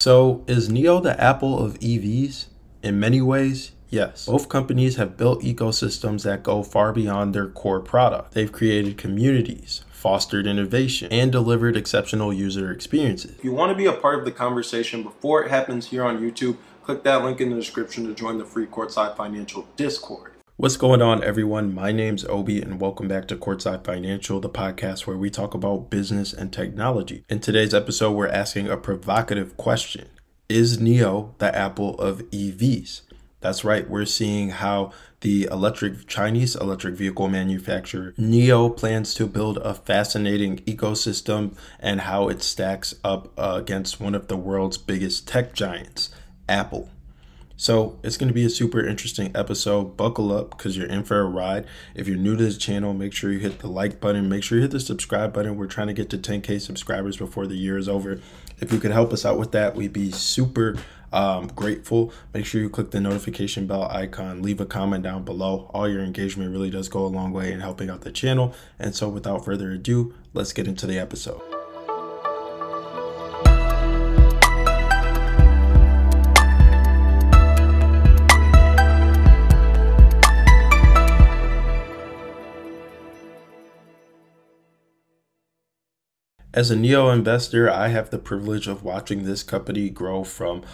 So is NIO the Apple of EVs? In many ways, yes. Both companies have built ecosystems that go far beyond their core product. They've created communities, fostered innovation, and delivered exceptional user experiences. If you want to be a part of the conversation before it happens here on YouTube, click that link in the description to join the free Courtside Financial Discord. What's going on, everyone? My name's Obi, and welcome back to Courtside Financial, the podcast where we talk about business and technology. In today's episode, we're asking a provocative question. Is NIO the Apple of EVs? That's right, we're seeing how the Chinese electric vehicle manufacturer NIO plans to build a fascinating ecosystem and how it stacks up against one of the world's biggest tech giants, Apple. So it's going to be a super interesting episode. Buckle up because you're in for a ride. If you're new to this channel, make sure you hit the like button. Make sure you hit the subscribe button. We're trying to get to 10K subscribers before the year is over. If you could help us out with that, we'd be super grateful. Make sure you click the notification bell icon. Leave a comment down below. All your engagement really does go a long way in helping out the channel. And so without further ado, let's get into the episode. As a NIO investor, I have the privilege of watching this company grow from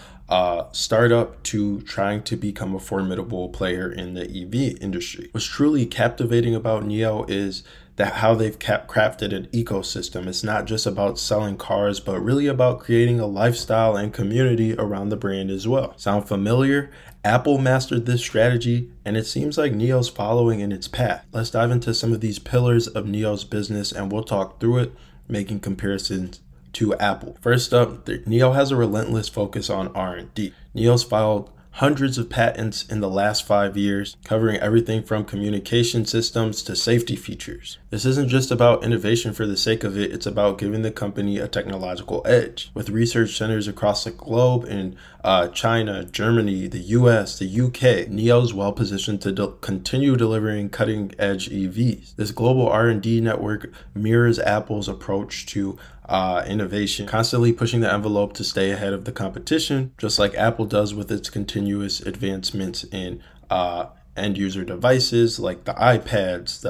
startup to trying to become a formidable player in the EV industry. What's truly captivating about NIO is that how they've crafted an ecosystem. It's not just about selling cars, but really about creating a lifestyle and community around the brand as well. Sound familiar? Apple mastered this strategy, and it seems like NIO's following in its path. Let's dive into some of these pillars of NIO's business, and we'll talk through it, making comparisons to Apple. First up, NIO has a relentless focus on R&D. NIO's filed hundreds of patents in the last 5 years, covering everything from communication systems to safety features. This isn't just about innovation for the sake of it, it's about giving the company a technological edge. With research centers across the globe in China, Germany, the US, the UK, NIO's well positioned to continue delivering cutting edge EVs. This global R&D network mirrors Apple's approach to innovation, constantly pushing the envelope to stay ahead of the competition, just like Apple does with its continuous advancements in end user devices like the iPads,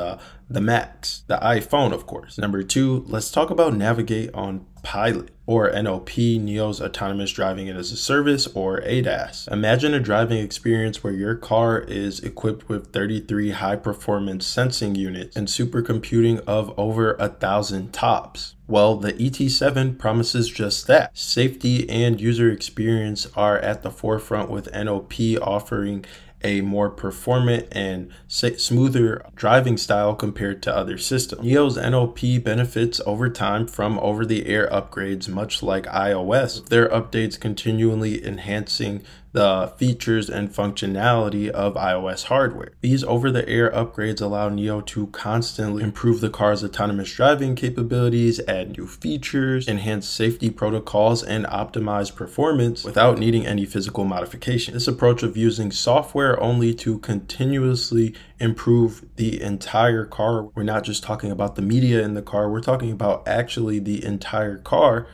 the Macs, the iPhone, of course. Number two, let's talk about Navigate on Pilot, or NOP, NIO's Autonomous Driving-as-a-Service, or ADAS. Imagine a driving experience where your car is equipped with 33 high-performance sensing units and supercomputing of over 1,000 TOPS. Well, the ET7 promises just that. Safety and user experience are at the forefront, with NOP offering a more performant and smoother driving style compared to other systems. NIO's NOP benefits over time from over-the-air upgrades, much like iOS. Their updates continually enhancing the features and functionality of iOS hardware. These over-the-air upgrades allow NIO to constantly improve the car's autonomous driving capabilities, add new features, enhance safety protocols, and optimize performance without needing any physical modification. This approach of using software only to continuously improve the entire car, we're not just talking about the media in the car, we're talking about actually the entire car.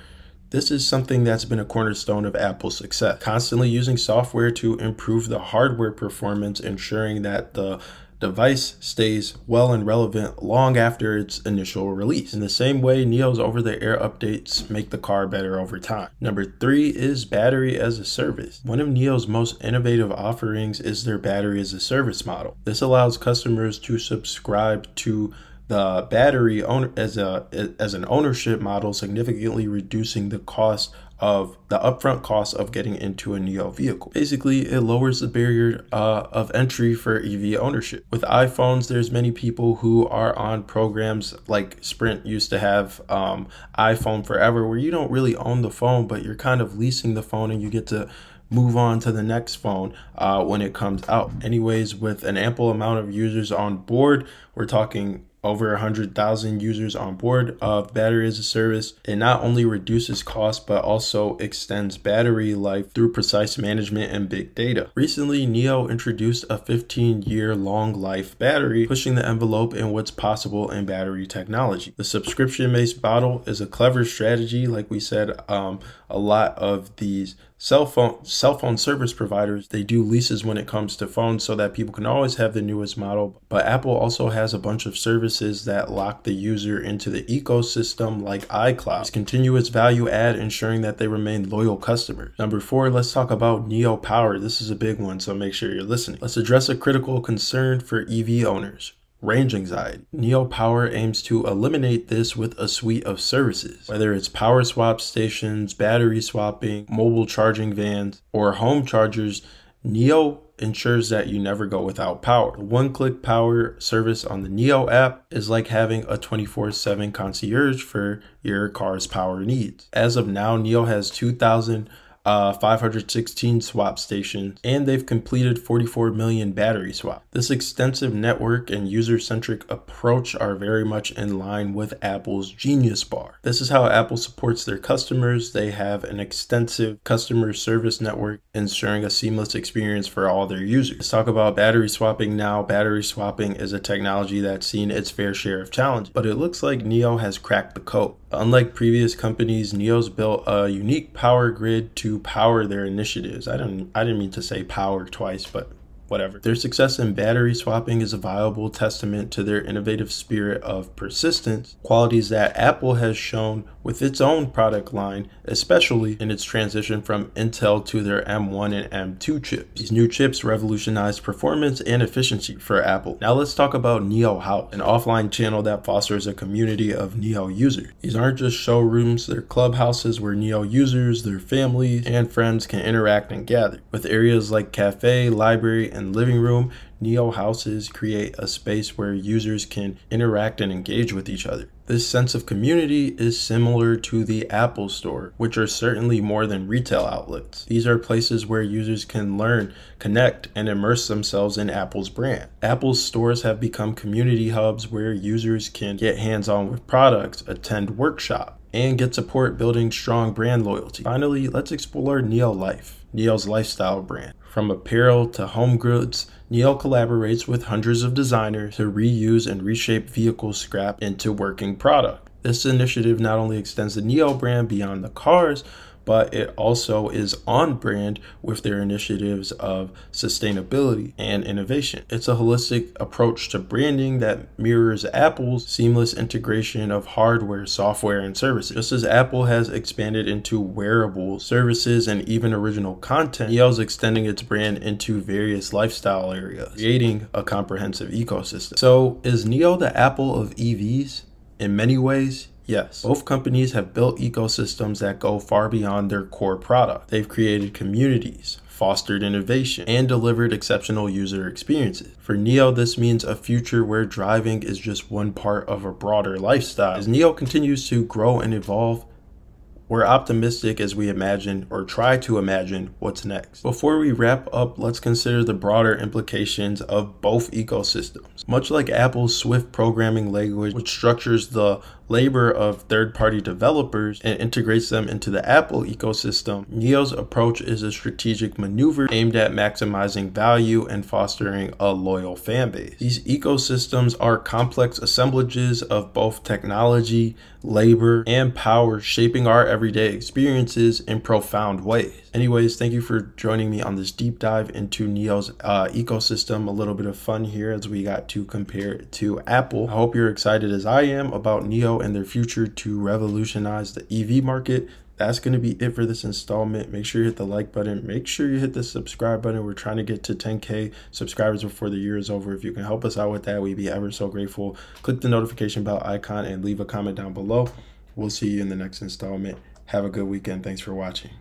This is something that's been a cornerstone of Apple's success. Constantly using software to improve the hardware performance, ensuring that the device stays well and relevant long after its initial release. In the same way, NIO's over-the-air updates make the car better over time. Number three is Battery as a Service. One of NIO's most innovative offerings is their Battery as a Service model. This allows customers to subscribe to the battery as an ownership model, significantly reducing the cost of the upfront cost of getting into a NIO vehicle. Basically, it lowers the barrier of entry for EV ownership. With iPhones, there's many people who are on programs like Sprint used to have, iPhone Forever, where you don't really own the phone, but you're kind of leasing the phone and you get to move on to the next phone when it comes out. Anyways, with an ample amount of users on board, we're talking over 100,000 users on board of Battery as a Service. It not only reduces costs, but also extends battery life through precise management and big data. Recently, NIO introduced a 15-year long life battery, pushing the envelope in what's possible in battery technology. The subscription-based model is a clever strategy. Like we said, a lot of these cell phone service providers, they do leases when it comes to phones so that people can always have the newest model. But Apple also has a bunch of services that lock the user into the ecosystem, like iCloud. It's continuous value add, ensuring that they remain loyal customers. Number 4, let's talk about NIO Power. This is a big one, so make sure you're listening. Let's address a critical concern for EV owners: range anxiety. NIO Power aims to eliminate this with a suite of services, whether it's power swap stations, battery swapping, mobile charging vans, or home chargers. NIO ensures that you never go without power. The one-click power service on the NIO app is like having a 24/7 concierge for your car's power needs. As of now, NIO has 2,516 swap stations, and they've completed 44 million battery swaps. This extensive network and user-centric approach are very much in line with Apple's Genius Bar. This is how Apple supports their customers. They have an extensive customer service network, ensuring a seamless experience for all their users. Let's talk about battery swapping now. Battery swapping is a technology that's seen its fair share of challenges, but it looks like NIO has cracked the code. Unlike previous companies, NIO's built a unique power grid to power their initiatives. I didn't mean to say power twice, but whatever. Their success in battery swapping is a viable testament to their innovative spirit of persistence, qualities that Apple has shown with its own product line, especially in its transition from Intel to their M1 and M2 chips. These new chips revolutionized performance and efficiency for Apple. Now let's talk about NIO House, an offline channel that fosters a community of NIO users. These aren't just showrooms, they're clubhouses where NIO users, their families, and friends can interact and gather. With areas like cafe, library, and living room, NIO Houses create a space where users can interact and engage with each other. This sense of community is similar to the Apple Store, which are certainly more than retail outlets. These are places where users can learn, connect, and immerse themselves in Apple's brand. Apple's stores have become community hubs where users can get hands-on with products, attend workshops, and get support building strong brand loyalty. Finally, let's explore NIO Life, NIO's lifestyle brand. From apparel to home goods, NIO collaborates with hundreds of designers to reuse and reshape vehicle scrap into working product. This initiative not only extends the NIO brand beyond the cars, but it also is on brand with their initiatives of sustainability and innovation. It's a holistic approach to branding that mirrors Apple's seamless integration of hardware, software, and services. Just as Apple has expanded into wearable services and even original content, NIO is extending its brand into various lifestyle areas, creating a comprehensive ecosystem. So is NIO the Apple of EVs? In many ways, yes. Both companies have built ecosystems that go far beyond their core product. They've created communities, fostered innovation, and delivered exceptional user experiences. For NIO, this means a future where driving is just one part of a broader lifestyle. As NIO continues to grow and evolve, we're optimistic as we imagine, or try to imagine, what's next. Before we wrap up, let's consider the broader implications of both ecosystems. Much like Apple's Swift programming language, which structures the labor of third-party developers and integrates them into the Apple ecosystem, NIO's approach is a strategic maneuver aimed at maximizing value and fostering a loyal fan base. These ecosystems are complex assemblages of both technology, labor, and power, shaping our everyday experiences in profound ways. Anyways, thank you for joining me on this deep dive into NIO's ecosystem. A little bit of fun here as we got to compare it to Apple. I hope you're excited as I am about NIO and their future to revolutionize the EV market. That's going to be it for this installment. Make sure you hit the like button. Make sure you hit the subscribe button. We're trying to get to 10K subscribers before the year is over. If you can help us out with that, we'd be ever so grateful. Click the notification bell icon and leave a comment down below. We'll see you in the next installment. Have a good weekend. Thanks for watching.